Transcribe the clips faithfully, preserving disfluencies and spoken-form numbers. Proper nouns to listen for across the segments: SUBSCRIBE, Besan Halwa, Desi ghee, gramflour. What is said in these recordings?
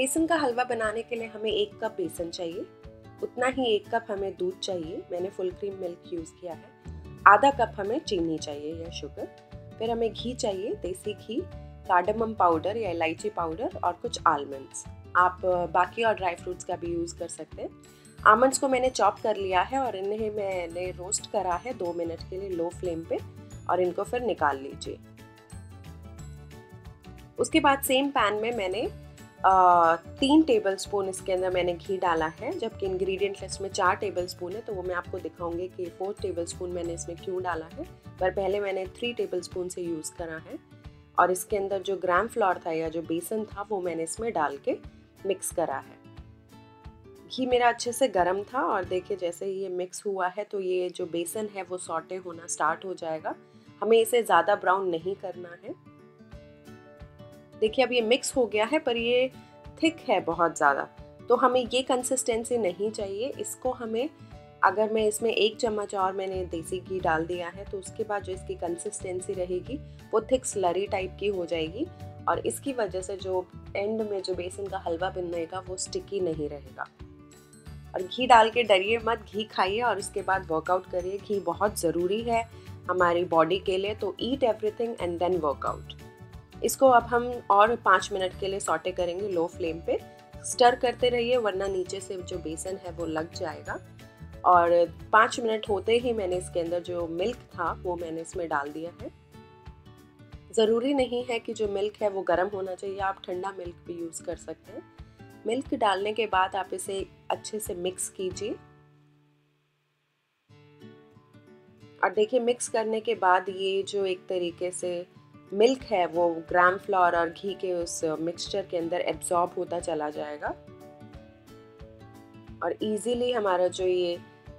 बेसन का हलवा बनाने के लिए हमें एक कप बेसन चाहिए, उतना ही एक कप हमें दूध चाहिए। मैंने फुल क्रीम मिल्क यूज़ किया है। आधा कप हमें चीनी चाहिए या शुगर। फिर हमें घी चाहिए, देसी घी, कार्डमम पाउडर या इलायची पाउडर और कुछ आलमंड्स। आप बाकी और ड्राई फ्रूट्स का भी यूज़ कर सकते हैं। आलमंड्स को मैंने चॉप कर लिया है और इन्हें मैंने रोस्ट करा है दो मिनट के लिए लो फ्लेम पे और इनको फिर निकाल लीजिए। उसके बाद सेम पैन में मैंने आ, तीन टेबलस्पून इसके अंदर मैंने घी डाला है, जबकि इंग्रेडिएंट लिस्ट में चार टेबलस्पून है, तो वो मैं आपको दिखाऊंगी कि फोर टेबलस्पून मैंने इसमें क्यों डाला है, पर पहले मैंने थ्री टेबलस्पून से यूज़ करा है। और इसके अंदर जो ग्राम फ्लोर था या जो बेसन था वो मैंने इसमें डाल के मिक्स करा है। घी मेरा अच्छे से गर्म था और देखिए जैसे ही ये मिक्स हुआ है तो ये जो बेसन है वो सॉटे होना स्टार्ट हो जाएगा। हमें इसे ज़्यादा ब्राउन नहीं करना है। देखिए अब ये मिक्स हो गया है, पर ये थिक है बहुत ज़्यादा, तो हमें ये कंसिस्टेंसी नहीं चाहिए। इसको हमें, अगर मैं इसमें एक चम्मच और मैंने देसी घी डाल दिया है तो उसके बाद जो इसकी कंसिस्टेंसी रहेगी वो थिक स्लरी टाइप की हो जाएगी और इसकी वजह से जो एंड में जो बेसन का हलवा बनेगा वो स्टिकी नहीं रहेगा। और घी डाल के डरिए मत, घी खाइए और उसके बाद वर्कआउट करिए। घी बहुत ज़रूरी है हमारी बॉडी के लिए, तो eat everything and then workout. इसको अब हम और पाँच मिनट के लिए सॉटे करेंगे लो फ्लेम पे। स्टर करते रहिए वरना नीचे से जो बेसन है वो लग जाएगा। और पाँच मिनट होते ही मैंने इसके अंदर जो मिल्क था वो मैंने इसमें डाल दिया है। ज़रूरी नहीं है कि जो मिल्क है वो गर्म होना चाहिए, आप ठंडा मिल्क भी यूज़ कर सकते हैं। मिल्क डालने के बाद आप इसे अच्छे से मिक्स कीजिए। और देखिए मिक्स करने के बाद ये जो एक तरीके से मिल्क है वो ग्राम फ्लोर और घी के उस मिक्सचर के अंदर एब्जॉर्ब होता चला जाएगा और इजीली हमारा जो ये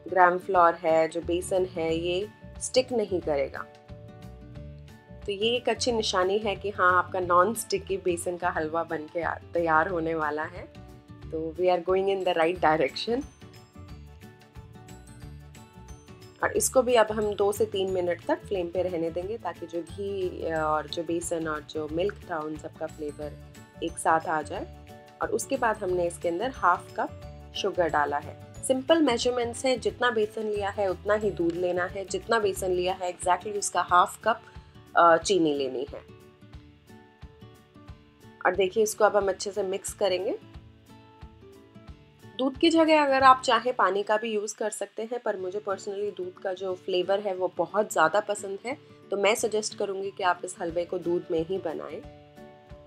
ग्राम फ्लोर है, जो बेसन है, ये स्टिक नहीं करेगा। तो ये एक अच्छी निशानी है कि हाँ, आपका नॉन स्टिकी बेसन का हलवा बनके तैयार होने वाला है। तो we are going in the right direction. और इसको भी अब हम दो से तीन मिनट तक फ्लेम पे रहने देंगे ताकि जो घी और जो बेसन और जो मिल्क था उन सब का फ्लेवर एक साथ आ जाए। और उसके बाद हमने इसके अंदर हाफ कप शुगर डाला है। सिंपल मेजरमेंट्स हैं, जितना बेसन लिया है उतना ही दूध लेना है, जितना बेसन लिया है एग्जैक्टली उसका हाफ कप चीनी लेनी है। और देखिए इसको अब हम अच्छे से मिक्स करेंगे। दूध की जगह अगर आप चाहें पानी का भी यूज़ कर सकते हैं, पर मुझे पर्सनली दूध का जो फ्लेवर है वो बहुत ज़्यादा पसंद है, तो मैं सजेस्ट करूँगी कि आप इस हलवे को दूध में ही बनाएं।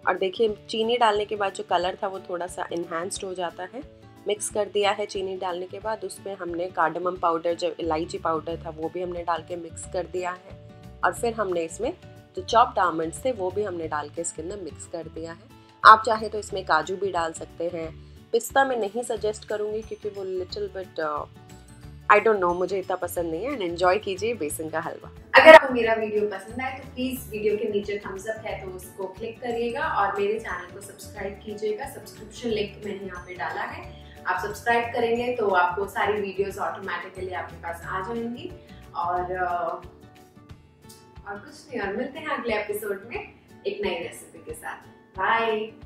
और देखिए चीनी डालने के बाद जो कलर था वो थोड़ा सा इन्हांस्ड हो जाता है। मिक्स कर दिया है चीनी डालने के बाद। उसमें हमने कार्डमम पाउडर, जो इलायची पाउडर था, वो भी हमने डाल के मिक्स कर दिया है। और फिर हमने इसमें जो चॉप्ड आलमंड्स थे वो भी हमने डाल के इसके अंदर मिक्स कर दिया है। आप चाहे तो इसमें काजू भी डाल सकते हैं। पिस्ता मैं नहीं सजेस्ट करूँगी क्योंकि वो little but I don't know, मुझे इतना पसंद नहीं है। एंड एंजॉय कीजिए बेसन का हलवा। अगर आपको मेरा वीडियो पसंद आए तो प्लीज़ वीडियो के नीचे थम्स अप है तो उसको क्लिक करिएगा और मेरे चैनल को सब्सक्राइब कीजिएगा। सब्सक्रिप्शन लिंक मैंने यहाँ पे डाला है। आप सब्सक्राइब करेंगे तो आपको सारी वीडियोज ऑटोमेटिकली आपके पास आ जाएंगी। और और कुछ नहीं, और मिलते हैं अगले एपिसोड में एक नई रेसिपी के साथ। बाय।